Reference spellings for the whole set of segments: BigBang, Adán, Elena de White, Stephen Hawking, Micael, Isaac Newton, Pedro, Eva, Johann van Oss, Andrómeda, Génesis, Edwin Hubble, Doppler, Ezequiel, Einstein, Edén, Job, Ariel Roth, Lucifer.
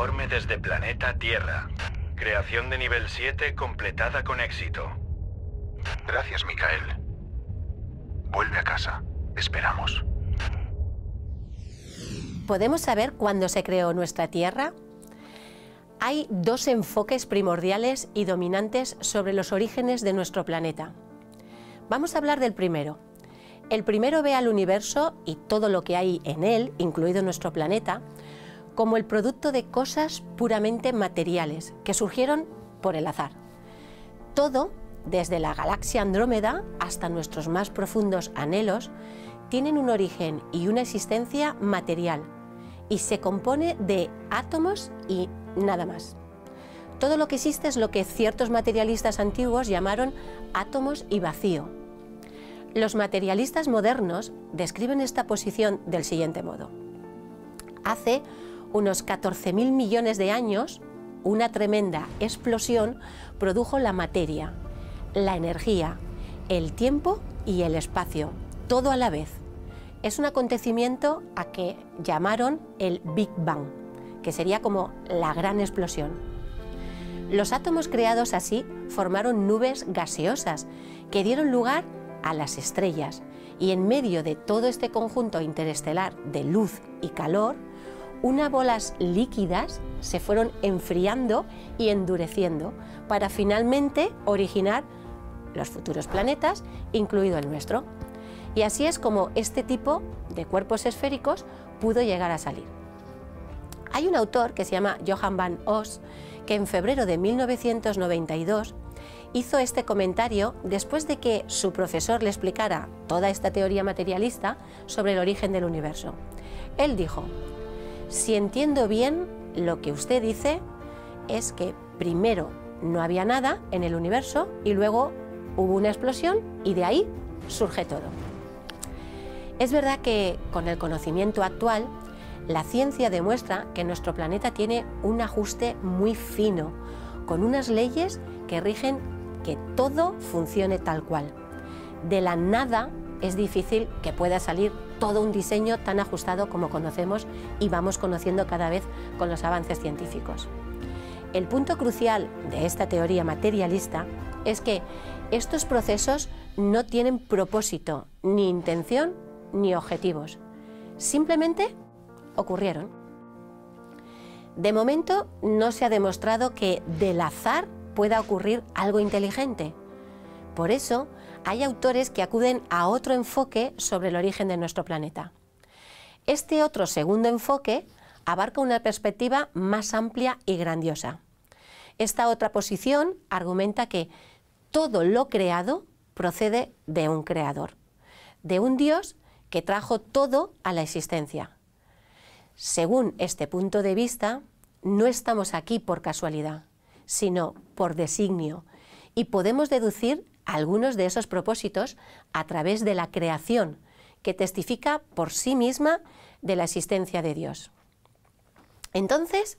Informe desde planeta Tierra. Creación de nivel 7 completada con éxito. Gracias, Micael. Vuelve a casa. Te esperamos. ¿Podemos saber cuándo se creó nuestra Tierra? Hay dos enfoques primordiales y dominantes sobre los orígenes de nuestro planeta. Vamos a hablar del primero. El primero ve al universo y todo lo que hay en él, incluido nuestro planeta, como el producto de cosas puramente materiales que surgieron por el azar. Todo, desde la galaxia Andrómeda hasta nuestros más profundos anhelos, tienen un origen y una existencia material y se compone de átomos y nada más. Todo lo que existe es lo que ciertos materialistas antiguos llamaron átomos y vacío. Los materialistas modernos describen esta posición del siguiente modo. Hace unos 14.000 millones de años, una tremenda explosión produjo la materia, la energía, el tiempo y el espacio, todo a la vez. Es un acontecimiento a que llamaron el Big Bang, que sería como la gran explosión. Los átomos creados así formaron nubes gaseosas que dieron lugar a las estrellas, y en medio de todo este conjunto interestelar de luz y calor, unas bolas líquidas se fueron enfriando y endureciendo para finalmente originar los futuros planetas, incluido el nuestro. Y así es como este tipo de cuerpos esféricos pudo llegar a salir. Hay un autor que se llama Johann van Oss que en febrero de 1992 hizo este comentario después de que su profesor le explicara toda esta teoría materialista sobre el origen del universo. Él dijo: si entiendo bien, lo que usted dice es que primero no había nada en el universo y luego hubo una explosión y de ahí surge todo. Es verdad que con el conocimiento actual, la ciencia demuestra que nuestro planeta tiene un ajuste muy fino, con unas leyes que rigen que todo funcione tal cual. De la nada es difícil que pueda salir todo un diseño tan ajustado como conocemos y vamos conociendo cada vez con los avances científicos. El punto crucial de esta teoría materialista es que estos procesos no tienen propósito, ni intención, ni objetivos. Simplemente ocurrieron. De momento no se ha demostrado que del azar pueda ocurrir algo inteligente. Por eso, hay autores que acuden a otro enfoque sobre el origen de nuestro planeta. Este otro segundo enfoque abarca una perspectiva más amplia y grandiosa. Esta otra posición argumenta que todo lo creado procede de un creador, de un Dios que trajo todo a la existencia. Según este punto de vista, no estamos aquí por casualidad, sino por designio, y podemos deducir algunos de esos propósitos a través de la creación, que testifica por sí misma de la existencia de Dios. Entonces,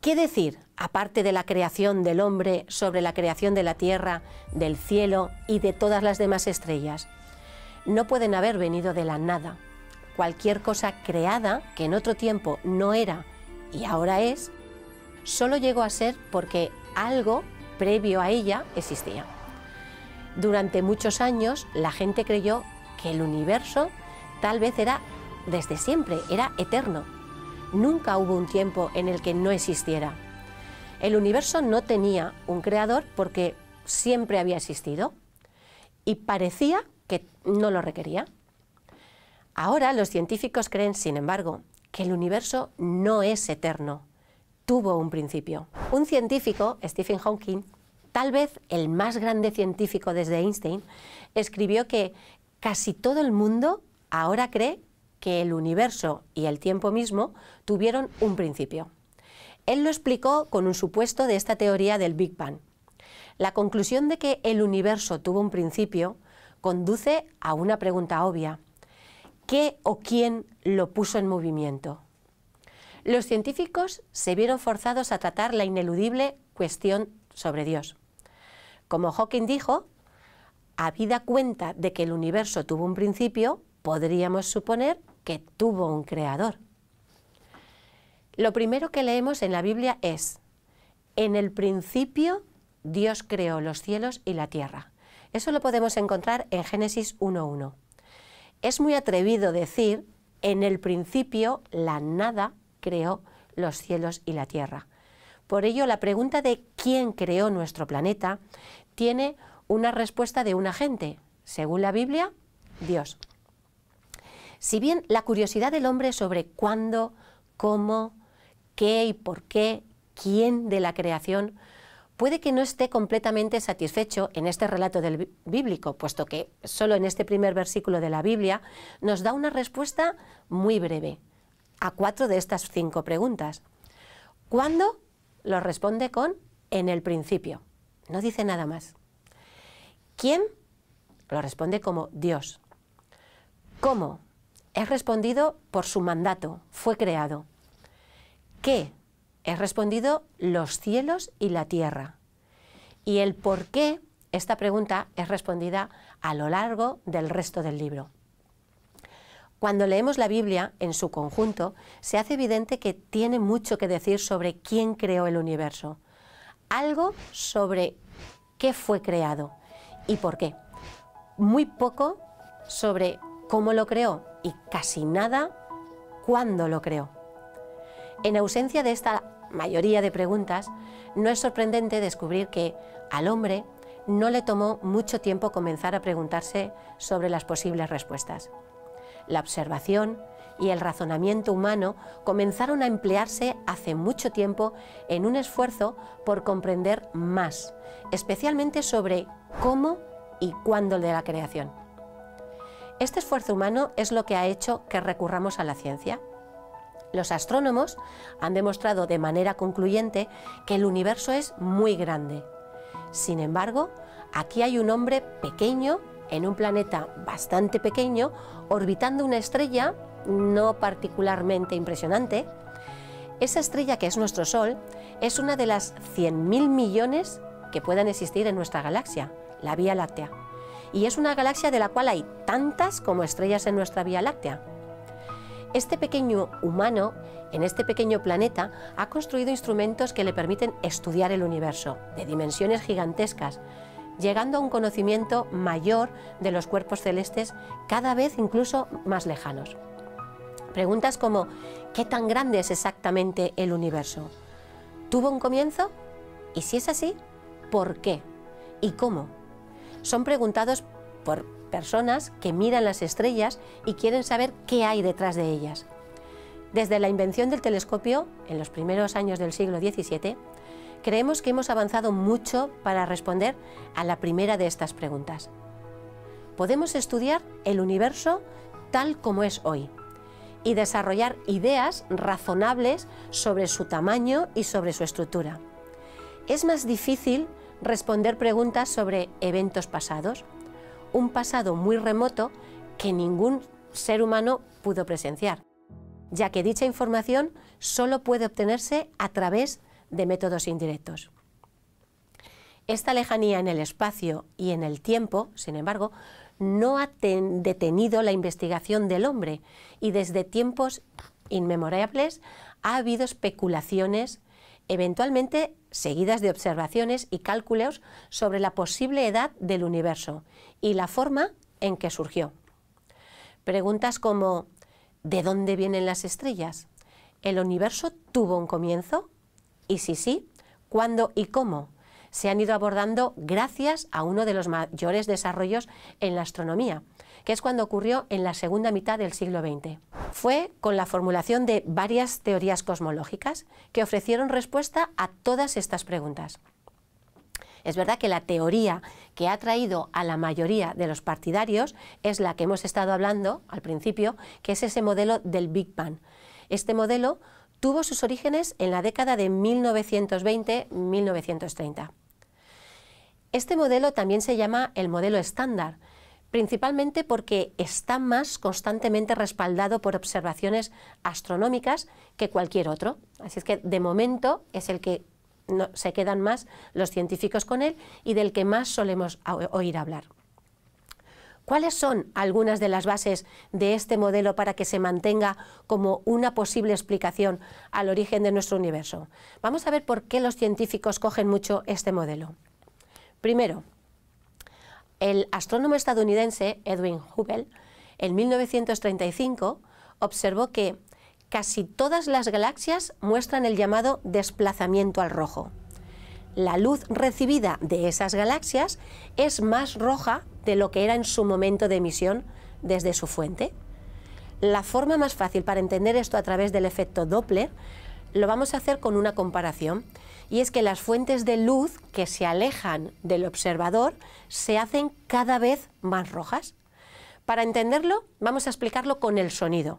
¿qué decir, aparte de la creación del hombre, sobre la creación de la tierra, del cielo y de todas las demás estrellas? No pueden haber venido de la nada. Cualquier cosa creada, que en otro tiempo no era y ahora es, solo llegó a ser porque algo previo a ella existía. Durante muchos años la gente creyó que el universo tal vez era desde siempre, era eterno. Nunca hubo un tiempo en el que no existiera. El universo no tenía un creador porque siempre había existido y parecía que no lo requería. Ahora los científicos creen, sin embargo, que el universo no es eterno. Tuvo un principio. Un científico, Stephen Hawking, tal vez el más grande científico desde Einstein, escribió que casi todo el mundo ahora cree que el universo y el tiempo mismo tuvieron un principio. Él lo explicó con un supuesto de esta teoría del Big Bang. La conclusión de que el universo tuvo un principio conduce a una pregunta obvia. ¿Qué o quién lo puso en movimiento? Los científicos se vieron forzados a tratar la ineludible cuestión sobre Dios. Como Hawking dijo, habida cuenta de que el universo tuvo un principio, podríamos suponer que tuvo un creador. Lo primero que leemos en la Biblia es: en el principio Dios creó los cielos y la tierra. Eso lo podemos encontrar en Génesis 1:1. Es muy atrevido decir: en el principio la nada creó los cielos y la tierra. Por ello, la pregunta de quién creó nuestro planeta tiene una respuesta de un agente. Según la Biblia, Dios. Si bien la curiosidad del hombre sobre cuándo, cómo, qué y por qué, quién de la creación, puede que no esté completamente satisfecho en este relato bíblico, puesto que solo en este primer versículo de la Biblia nos da una respuesta muy breve a 4 de estas 5 preguntas. ¿Cuándo? Lo responde con en el principio. No dice nada más. ¿Quién? Lo responde como Dios. ¿Cómo? Es respondido por su mandato, fue creado. ¿Qué? Es respondido los cielos y la tierra. Y el por qué, esta pregunta es respondida a lo largo del resto del libro. Cuando leemos la Biblia en su conjunto, se hace evidente que tiene mucho que decir sobre quién creó el universo, algo sobre qué fue creado y por qué, muy poco sobre cómo lo creó y casi nada cuándo lo creó. En ausencia de esta mayoría de preguntas, no es sorprendente descubrir que al hombre no le tomó mucho tiempo comenzar a preguntarse sobre las posibles respuestas. La observación y el razonamiento humano comenzaron a emplearse hace mucho tiempo en un esfuerzo por comprender más, especialmente sobre cómo y cuándo de la creación. Este esfuerzo humano es lo que ha hecho que recurramos a la ciencia. Los astrónomos han demostrado de manera concluyente que el universo es muy grande. Sin embargo, aquí hay un hombre pequeño en un planeta bastante pequeño orbitando una estrella no particularmente impresionante. Esa estrella, que es nuestro Sol, es una de las 100.000 millones que puedan existir en nuestra galaxia, la Vía Láctea. Y es una galaxia de la cual hay tantas como estrellas en nuestra Vía Láctea. Este pequeño humano, en este pequeño planeta, ha construido instrumentos que le permiten estudiar el universo, de dimensiones gigantescas, llegando a un conocimiento mayor de los cuerpos celestes, cada vez incluso más lejanos. Preguntas como: ¿qué tan grande es exactamente el universo? ¿Tuvo un comienzo? Y si es así, ¿por qué? ¿Y cómo? Son preguntados por personas que miran las estrellas y quieren saber qué hay detrás de ellas. Desde la invención del telescopio, en los primeros años del siglo XVII, creemos que hemos avanzado mucho para responder a la primera de estas preguntas. Podemos estudiar el universo tal como es hoy y desarrollar ideas razonables sobre su tamaño y sobre su estructura. Es más difícil responder preguntas sobre eventos pasados, un pasado muy remoto que ningún ser humano pudo presenciar, ya que dicha información solo puede obtenerse a través de métodos indirectos. Esta lejanía en el espacio y en el tiempo, sin embargo, no ha detenido la investigación del hombre, y desde tiempos inmemorables ha habido especulaciones, eventualmente seguidas de observaciones y cálculos sobre la posible edad del universo y la forma en que surgió. Preguntas como: ¿de dónde vienen las estrellas? ¿El universo tuvo un comienzo? Y si sí, ¿cuándo y cómo? Se han ido abordando gracias a uno de los mayores desarrollos en la astronomía, que es cuando ocurrió en la segunda mitad del siglo XX. Fue con la formulación de varias teorías cosmológicas que ofrecieron respuesta a todas estas preguntas. Es verdad que la teoría que ha atraído a la mayoría de los partidarios es la que hemos estado hablando al principio, que es ese modelo del Big Bang. Este modelo tuvo sus orígenes en la década de 1920-1930. Este modelo también se llama el modelo estándar, principalmente porque está más constantemente respaldado por observaciones astronómicas que cualquier otro. Así es que de momento es el que se quedan más los científicos con él y del que más solemos oír hablar. ¿Cuáles son algunas de las bases de este modelo para que se mantenga como una posible explicación al origen de nuestro universo? Vamos a ver por qué los científicos cogen mucho este modelo. Primero, el astrónomo estadounidense Edwin Hubble, en 1935, observó que casi todas las galaxias muestran el llamado desplazamiento al rojo. La luz recibida de esas galaxias es más roja de lo que era en su momento de emisión desde su fuente. La forma más fácil para entender esto a través del efecto Doppler lo vamos a hacer con una comparación, y es que las fuentes de luz que se alejan del observador se hacen cada vez más rojas. Para entenderlo, vamos a explicarlo con el sonido.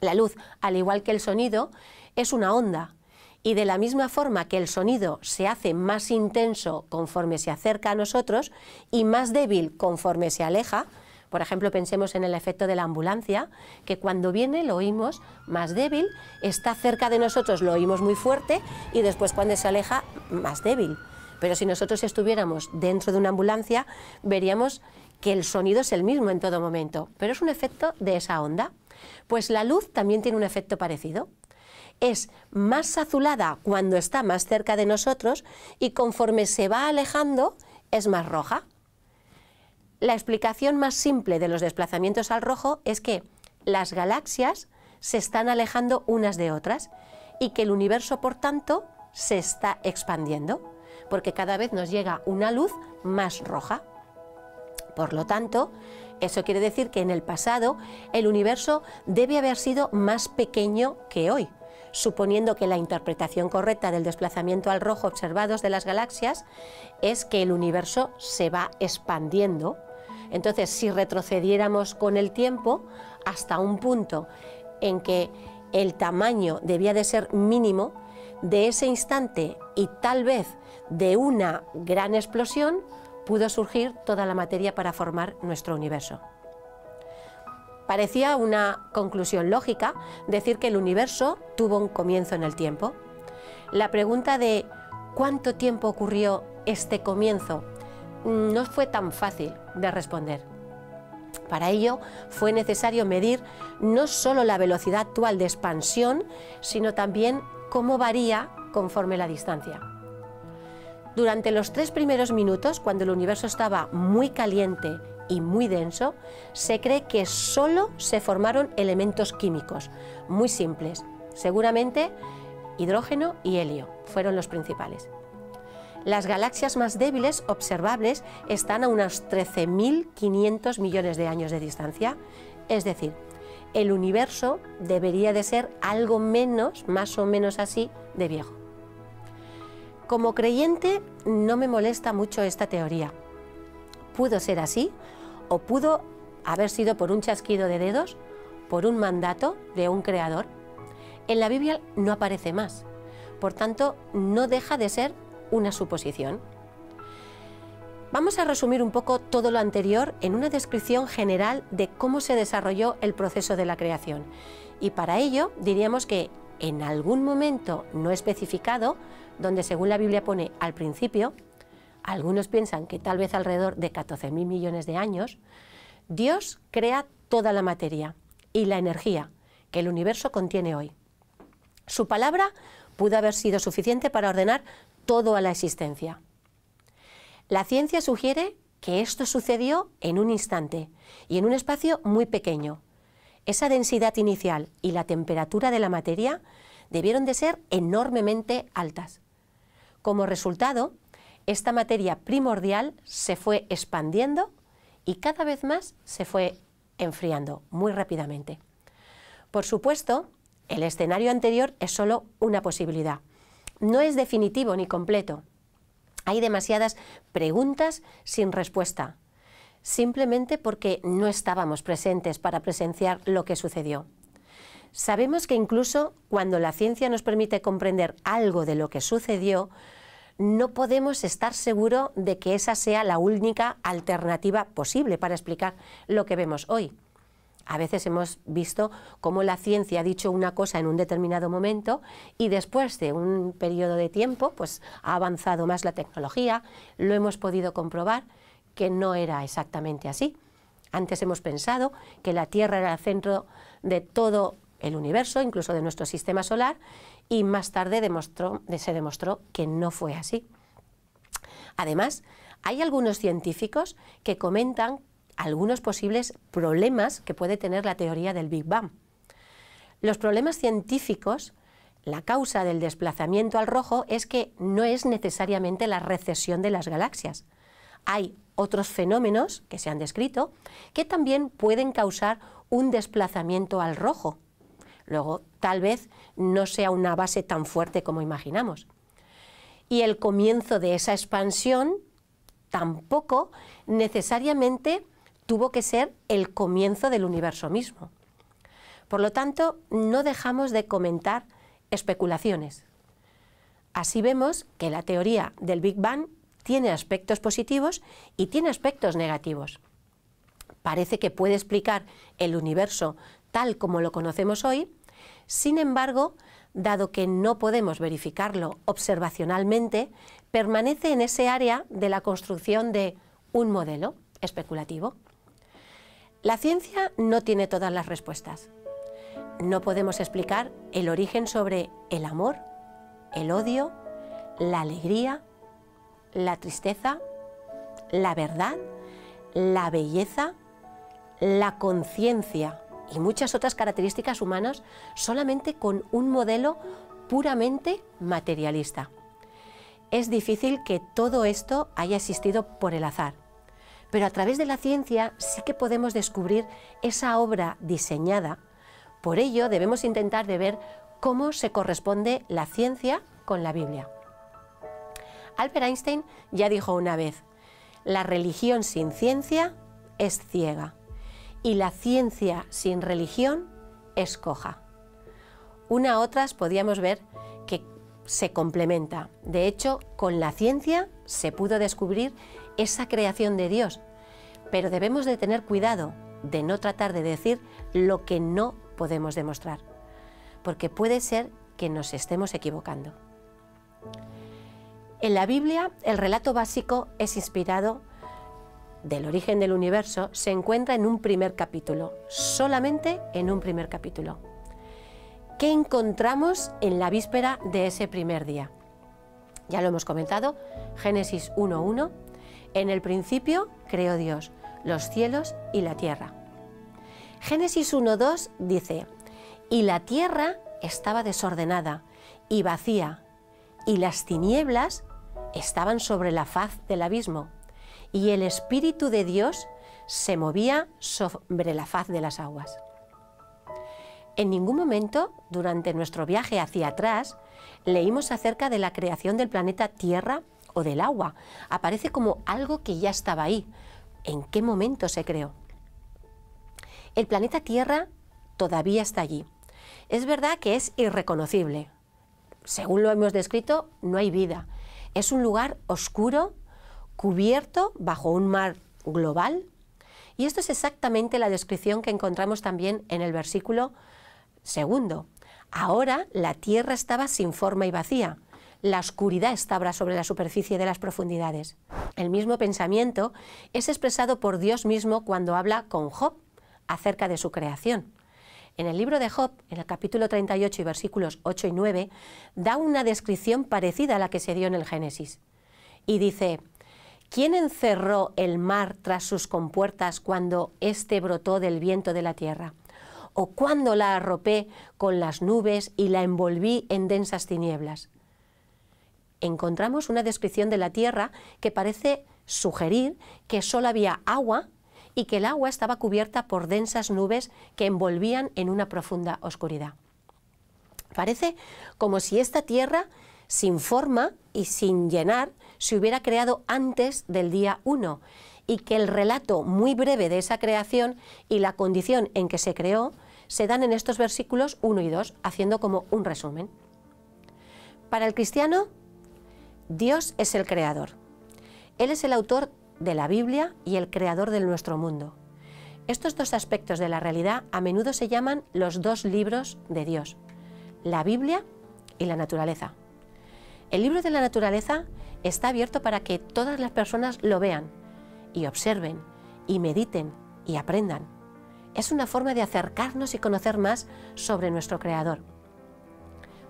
La luz, al igual que el sonido, es una onda. Y de la misma forma que el sonido se hace más intenso conforme se acerca a nosotros y más débil conforme se aleja, por ejemplo, pensemos en el efecto de la ambulancia, que cuando viene lo oímos más débil, está cerca de nosotros, lo oímos muy fuerte y después cuando se aleja, más débil. Pero si nosotros estuviéramos dentro de una ambulancia, veríamos que el sonido es el mismo en todo momento, pero es un efecto de esa onda. Pues la luz también tiene un efecto parecido. Es más azulada cuando está más cerca de nosotros y conforme se va alejando es más roja. La explicación más simple de los desplazamientos al rojo es que las galaxias se están alejando unas de otras y que el universo, por tanto, se está expandiendo, porque cada vez nos llega una luz más roja. Por lo tanto, eso quiere decir que en el pasado el universo debe haber sido más pequeño que hoy, suponiendo que la interpretación correcta del desplazamiento al rojo observados de las galaxias es que el universo se va expandiendo. Entonces, si retrocediéramos con el tiempo hasta un punto en que el tamaño debía de ser mínimo, de ese instante y tal vez de una gran explosión, pudo surgir toda la materia para formar nuestro universo. Parecía una conclusión lógica decir que el universo tuvo un comienzo en el tiempo. La pregunta de cuánto tiempo ocurrió este comienzo no fue tan fácil de responder. Para ello fue necesario medir no solo la velocidad actual de expansión, sino también cómo varía conforme la distancia. Durante los 3 primeros minutos, cuando el universo estaba muy caliente y muy denso, se cree que solo se formaron elementos químicos muy simples. Seguramente hidrógeno y helio fueron los principales. Las galaxias más débiles observables están a unos 13.500 millones de años de distancia, es decir, el universo debería de ser algo menos, más o menos así, de viejo. Como creyente no me molesta mucho esta teoría. Pudo ser así, o pudo haber sido por un chasquido de dedos, por un mandato de un creador. En la Biblia no aparece más, por tanto, no deja de ser una suposición. Vamos a resumir un poco todo lo anterior en una descripción general de cómo se desarrolló el proceso de la creación. Y para ello diríamos que en algún momento no especificado, donde según la Biblia pone al principio, algunos piensan que tal vez alrededor de 14.000 millones de años, Dios crea toda la materia y la energía que el universo contiene hoy. Su palabra pudo haber sido suficiente para ordenar todo a la existencia. La ciencia sugiere que esto sucedió en un instante y en un espacio muy pequeño. Esa densidad inicial y la temperatura de la materia debieron de ser enormemente altas. Como resultado, esta materia primordial se fue expandiendo y cada vez más se fue enfriando muy rápidamente. Por supuesto, el escenario anterior es solo una posibilidad. No es definitivo ni completo. Hay demasiadas preguntas sin respuesta, simplemente porque no estábamos presentes para presenciar lo que sucedió. Sabemos que incluso cuando la ciencia nos permite comprender algo de lo que sucedió, no podemos estar seguros de que esa sea la única alternativa posible para explicar lo que vemos hoy. A veces hemos visto cómo la ciencia ha dicho una cosa en un determinado momento y después de un periodo de tiempo pues, ha avanzado más la tecnología, lo hemos podido comprobar que no era exactamente así. Antes hemos pensado que la Tierra era el centro de todo el universo, incluso de nuestro sistema solar, y más tarde se demostró que no fue así. Además, hay algunos científicos que comentan algunos posibles problemas que puede tener la teoría del Big Bang. Los problemas científicos, la causa del desplazamiento al rojo es que no es necesariamente la recesión de las galaxias. Hay otros fenómenos que se han descrito que también pueden causar un desplazamiento al rojo. Luego, tal vez no sea una base tan fuerte como imaginamos. Y el comienzo de esa expansión tampoco necesariamente tuvo que ser el comienzo del universo mismo. Por lo tanto, no dejamos de comentar especulaciones. Así vemos que la teoría del Big Bang tiene aspectos positivos y tiene aspectos negativos. Parece que puede explicar el universo tal como lo conocemos hoy, sin embargo, dado que no podemos verificarlo observacionalmente, permanece en ese área de la construcción de un modelo especulativo. La ciencia no tiene todas las respuestas. No podemos explicar el origen sobre el amor, el odio, la alegría, la tristeza, la verdad, la belleza, la conciencia y muchas otras características humanas solamente con un modelo puramente materialista. Es difícil que todo esto haya existido por el azar, pero a través de la ciencia sí que podemos descubrir esa obra diseñada. Por ello debemos intentar de ver cómo se corresponde la ciencia con la Biblia. Albert Einstein ya dijo una vez, la religión sin ciencia es ciega. Y la ciencia sin religión es coja. Una a otras podíamos ver que se complementa. De hecho, con la ciencia se pudo descubrir esa creación de Dios, pero debemos de tener cuidado de no tratar de decir lo que no podemos demostrar, porque puede ser que nos estemos equivocando. En la Biblia, el relato básico es inspirado del origen del universo, se encuentra en un primer capítulo, solamente en un primer capítulo. ¿Qué encontramos en la víspera de ese primer día? Ya lo hemos comentado, Génesis 1:1, en el principio creó Dios los cielos y la tierra. Génesis 1:2 dice, y la tierra estaba desordenada y vacía, y las tinieblas estaban sobre la faz del abismo, y el Espíritu de Dios se movía sobre la faz de las aguas. En ningún momento, durante nuestro viaje hacia atrás, leímos acerca de la creación del planeta Tierra o del agua. Aparece como algo que ya estaba ahí. ¿En qué momento se creó? El planeta Tierra todavía está allí. Es verdad que es irreconocible. Según lo hemos descrito, no hay vida. Es un lugar oscuro, cubierto bajo un mar global, y esto es exactamente la descripción que encontramos también en el versículo 2. Ahora la tierra estaba sin forma y vacía, la oscuridad estaba sobre la superficie de las profundidades. El mismo pensamiento es expresado por Dios mismo cuando habla con Job acerca de su creación. En el libro de Job, en el capítulo 38 y versículos 8 y 9, da una descripción parecida a la que se dio en el Génesis, y dice, ¿quién encerró el mar tras sus compuertas cuando éste brotó del viento de la tierra? ¿O cuando la arropé con las nubes y la envolví en densas tinieblas? Encontramos una descripción de la tierra que parece sugerir que solo había agua y que el agua estaba cubierta por densas nubes que envolvían en una profunda oscuridad. Parece como si esta tierra, sin forma y sin llenar, se hubiera creado antes del día 1 y que el relato muy breve de esa creación y la condición en que se creó se dan en estos versículos 1 y 2, haciendo como un resumen. Para el cristiano, Dios es el creador. Él es el autor de la Biblia y el creador de nuestro mundo. Estos dos aspectos de la realidad a menudo se llaman los dos libros de Dios, la Biblia y la naturaleza. El libro de la naturaleza está abierto para que todas las personas lo vean y observen y mediten y aprendan. Es una forma de acercarnos y conocer más sobre nuestro Creador.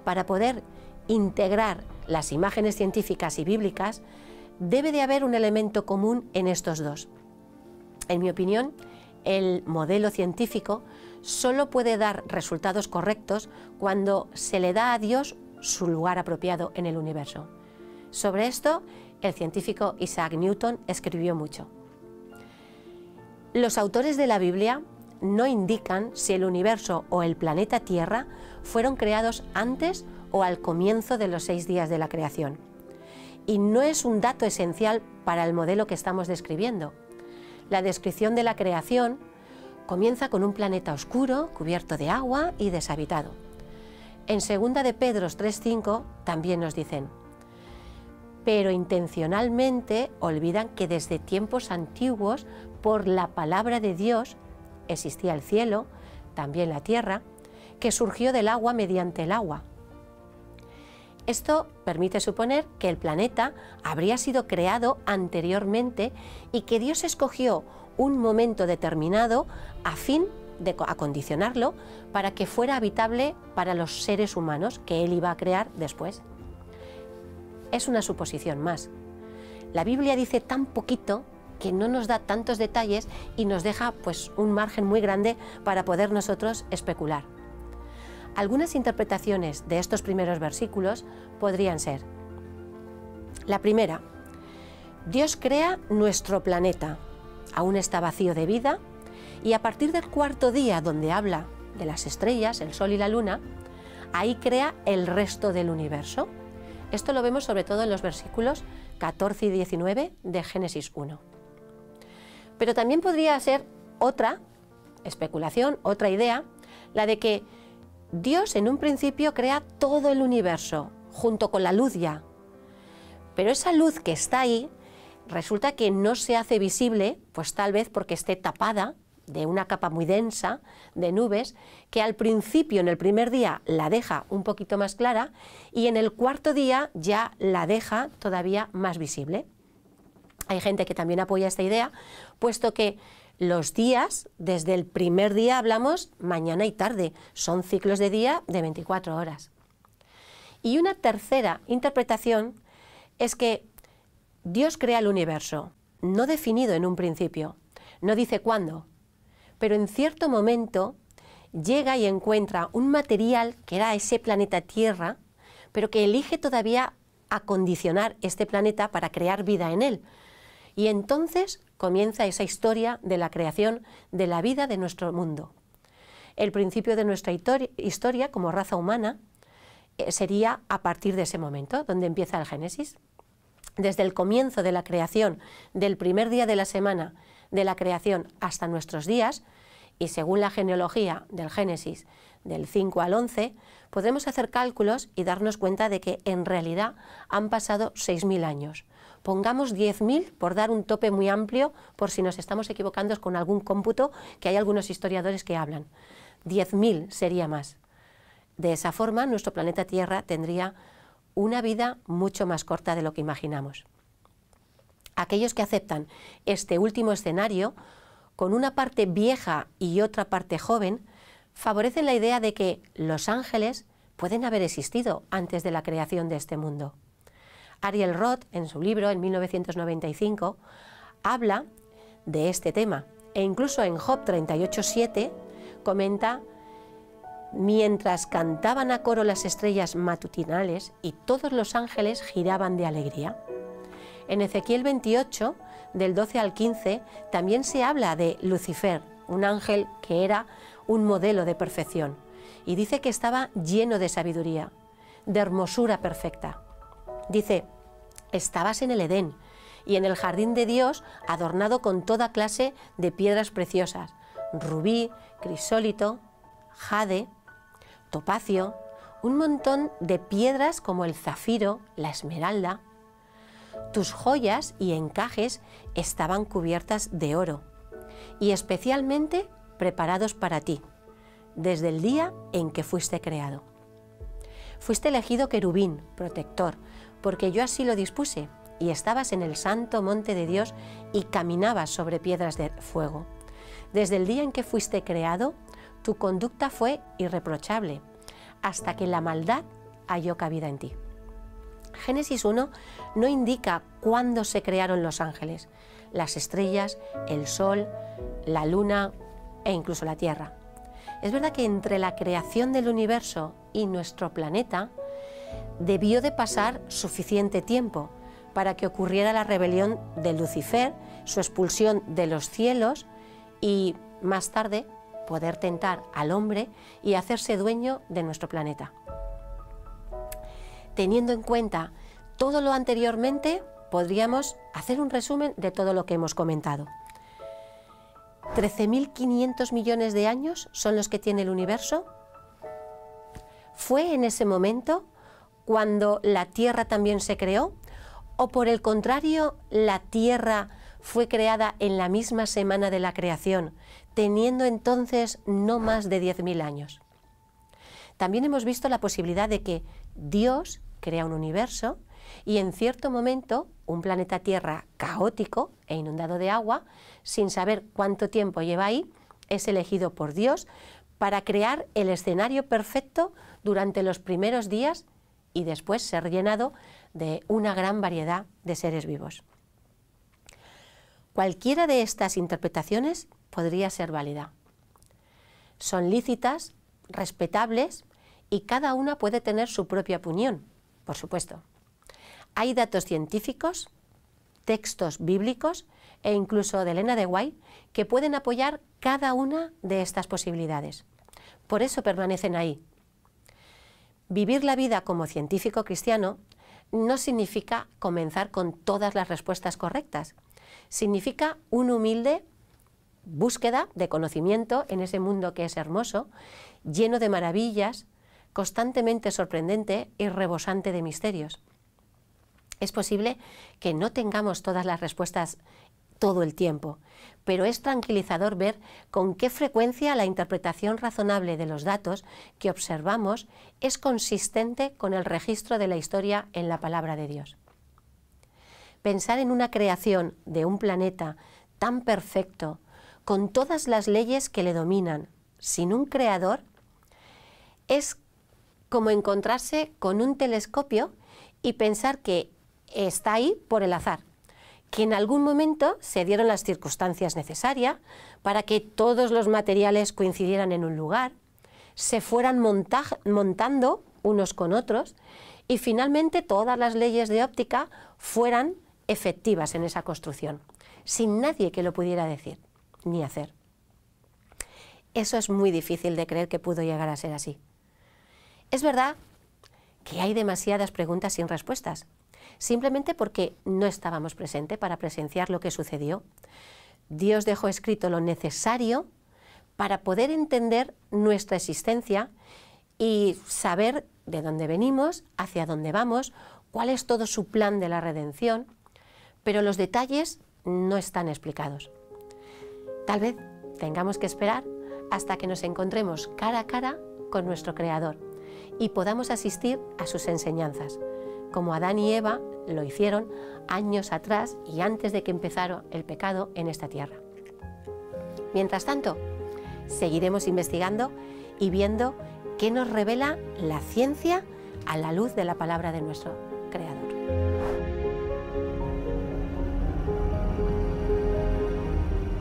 Para poder integrar las imágenes científicas y bíblicas, debe de haber un elemento común en estos dos. En mi opinión, el modelo científico solo puede dar resultados correctos cuando se le da a Dios su lugar apropiado en el universo. Sobre esto, el científico Isaac Newton escribió mucho. Los autores de la Biblia no indican si el universo o el planeta Tierra fueron creados antes o al comienzo de los 6 días de la creación. Y no es un dato esencial para el modelo que estamos describiendo. La descripción de la creación comienza con un planeta oscuro, cubierto de agua y deshabitado. En 2 de Pedro 3:5 también nos dicen: pero intencionalmente olvidan que desde tiempos antiguos, por la palabra de Dios, existía el cielo, también la tierra, que surgió del agua mediante el agua. Esto permite suponer que el planeta habría sido creado anteriormente y que Dios escogió un momento determinado a fin de acondicionarlo para que fuera habitable para los seres humanos que Él iba a crear después. Es una suposición más. La Biblia dice tan poquito que no nos da tantos detalles y nos deja pues un margen muy grande para poder nosotros especular. Algunas interpretaciones de estos primeros versículos podrían ser: la primera, Dios crea nuestro planeta, aún está vacío de vida, y a partir del 4.º día, donde habla de las estrellas, el sol y la luna, ahí crea el resto del universo. Esto lo vemos sobre todo en los versículos 14 y 19 de Génesis 1. Pero también podría ser otra especulación, otra idea, la de que Dios en un principio crea todo el universo, junto con la luz ya. Pero esa luz que está ahí, resulta que no se hace visible, pues tal vez porque esté tapada de una capa muy densa de nubes, que al principio, en el 1er día, la deja un poquito más clara y en el 4º día ya la deja todavía más visible. Hay gente que también apoya esta idea, puesto que los días, desde el 1er día hablamos mañana y tarde, son ciclos de día de 24 horas. Y una tercera interpretación es que Dios crea el universo, no definido en un principio, no dice cuándo, pero en cierto momento llega y encuentra un material que era ese planeta Tierra, pero que elige todavía acondicionar este planeta para crear vida en él. Y entonces comienza esa historia de la creación de la vida de nuestro mundo. El principio de nuestra historia como raza humana sería a partir de ese momento, donde empieza el Génesis. Desde el comienzo de la creación, del 1er día de la semana de la creación hasta nuestros días, y según la genealogía del Génesis, del 5 al 11, podemos hacer cálculos y darnos cuenta de que en realidad han pasado 6.000 años. Pongamos 10.000 por dar un tope muy amplio, por si nos estamos equivocando con algún cómputo, que hay algunos historiadores que hablan. 10.000 sería más. De esa forma, nuestro planeta Tierra tendría una vida mucho más corta de lo que imaginamos. Aquellos que aceptan este último escenario, con una parte vieja y otra parte joven, favorecen la idea de que los ángeles pueden haber existido antes de la creación de este mundo. Ariel Roth, en su libro, en 1995, habla de este tema, e incluso en Job 38:7 comenta: mientras cantaban a coro las estrellas matutinales y todos los ángeles giraban de alegría. En Ezequiel 28, del 12 al 15, también se habla de Lucifer, un ángel que era un modelo de perfección, y dice que estaba lleno de sabiduría, de hermosura perfecta. Dice: estabas en el Edén y en el jardín de Dios, adornado con toda clase de piedras preciosas, rubí, crisólito, jade, topacio, un montón de piedras como el zafiro, la esmeralda. Tus joyas y encajes estaban cubiertas de oro y especialmente preparados para ti, desde el día en que fuiste creado. Fuiste elegido querubín, protector, porque yo así lo dispuse, y estabas en el santo monte de Dios y caminabas sobre piedras de fuego. Desde el día en que fuiste creado, tu conducta fue irreprochable, hasta que la maldad halló cabida en ti. Génesis 1 no indica cuándo se crearon los ángeles, las estrellas, el sol, la luna e incluso la tierra. Es verdad que entre la creación del universo y nuestro planeta debió de pasar suficiente tiempo para que ocurriera la rebelión de Lucifer, su expulsión de los cielos y, más tarde, poder tentar al hombre y hacerse dueño de nuestro planeta. Teniendo en cuenta todo lo anteriormente, podríamos hacer un resumen de todo lo que hemos comentado. 13.500 millones de años son los que tiene el universo. ¿Fue en ese momento cuando la Tierra también se creó? ¿O por el contrario, la Tierra fue creada en la misma semana de la creación, teniendo entonces no más de 10.000 años? También hemos visto la posibilidad de que Dios crea un universo y en cierto momento un planeta Tierra caótico e inundado de agua, sin saber cuánto tiempo lleva ahí, es elegido por Dios para crear el escenario perfecto durante los primeros días y después ser llenado de una gran variedad de seres vivos. Cualquiera de estas interpretaciones podría ser válida. Son lícitas, respetables y cada una puede tener su propia opinión, por supuesto. Hay datos científicos, textos bíblicos e incluso de Elena de White que pueden apoyar cada una de estas posibilidades. Por eso permanecen ahí. Vivir la vida como científico cristiano no significa comenzar con todas las respuestas correctas. Significa una humilde búsqueda de conocimiento en ese mundo que es hermoso, lleno de maravillas, constantemente sorprendente y rebosante de misterios. Es posible que no tengamos todas las respuestas todo el tiempo, pero es tranquilizador ver con qué frecuencia la interpretación razonable de los datos que observamos es consistente con el registro de la historia en la palabra de Dios. Pensar en una creación de un planeta tan perfecto, con todas las leyes que le dominan, sin un creador, es como encontrarse con un telescopio y pensar que está ahí por el azar, que en algún momento se dieron las circunstancias necesarias para que todos los materiales coincidieran en un lugar, se fueran montando unos con otros y finalmente todas las leyes de óptica fueran efectivas en esa construcción, sin nadie que lo pudiera decir ni hacer. Eso es muy difícil de creer que pudo llegar a ser así. Es verdad que hay demasiadas preguntas sin respuestas, simplemente porque no estábamos presentes para presenciar lo que sucedió. Dios dejó escrito lo necesario para poder entender nuestra existencia y saber de dónde venimos, hacia dónde vamos, cuál es todo su plan de la redención, pero los detalles no están explicados. Tal vez tengamos que esperar hasta que nos encontremos cara a cara con nuestro Creador y podamos asistir a sus enseñanzas, como Adán y Eva lo hicieron años atrás y antes de que empezara el pecado en esta tierra. Mientras tanto, seguiremos investigando y viendo qué nos revela la ciencia a la luz de la palabra de nuestro Creador.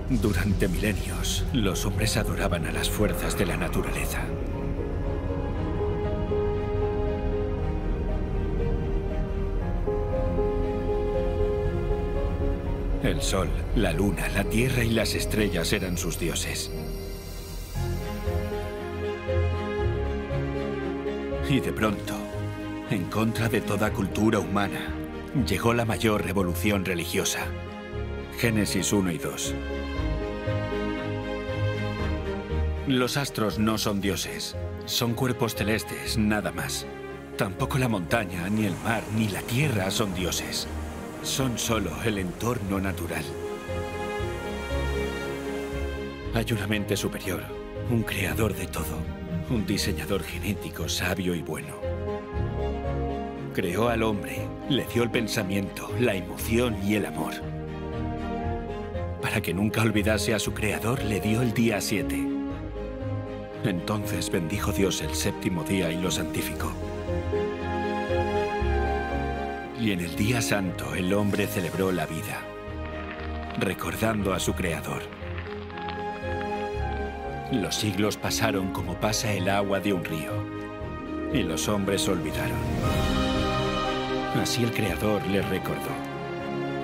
Durante milenios, los hombres adoraban a las fuerzas de la naturaleza. El sol, la luna, la tierra y las estrellas eran sus dioses. Y de pronto, en contra de toda cultura humana, llegó la mayor revolución religiosa. Génesis 1 y 2. Los astros no son dioses, son cuerpos celestes, nada más. Tampoco la montaña, ni el mar, ni la tierra son dioses. Son solo el entorno natural. Hay una mente superior, un creador de todo, un diseñador genético sabio y bueno. Creó al hombre, le dio el pensamiento, la emoción y el amor. Para que nunca olvidase a su creador, le dio el día 7. Entonces bendijo Dios el séptimo día y lo santificó. Y en el día santo el hombre celebró la vida, recordando a su creador. Los siglos pasaron como pasa el agua de un río, y los hombres olvidaron. Así el creador les recordó: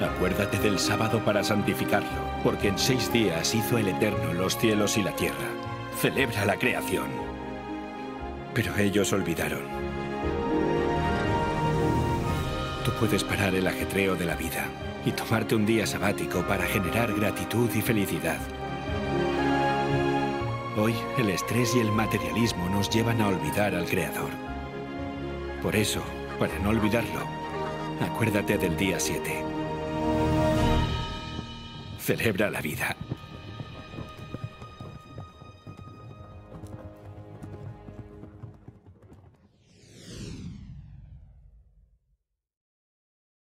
acuérdate del sábado para santificarlo, porque en 6 días hizo el Eterno los cielos y la tierra. Celebra la creación. Pero ellos olvidaron. Tú puedes parar el ajetreo de la vida y tomarte un día sabático para generar gratitud y felicidad. Hoy, el estrés y el materialismo nos llevan a olvidar al Creador. Por eso, para no olvidarlo, acuérdate del día 7. Celebra la vida.